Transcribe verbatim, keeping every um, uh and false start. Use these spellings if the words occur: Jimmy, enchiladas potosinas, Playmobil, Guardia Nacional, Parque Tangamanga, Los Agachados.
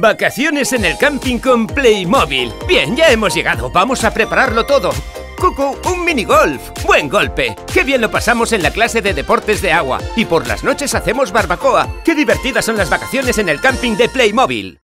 Vacaciones en el camping con Playmobil. Bien, ya hemos llegado. Vamos a prepararlo todo. Cucu, un minigolf. Buen golpe. Qué bien lo pasamos en la clase de deportes de agua. Y por las noches hacemos barbacoa. Qué divertidas son las vacaciones en el camping de Playmobil.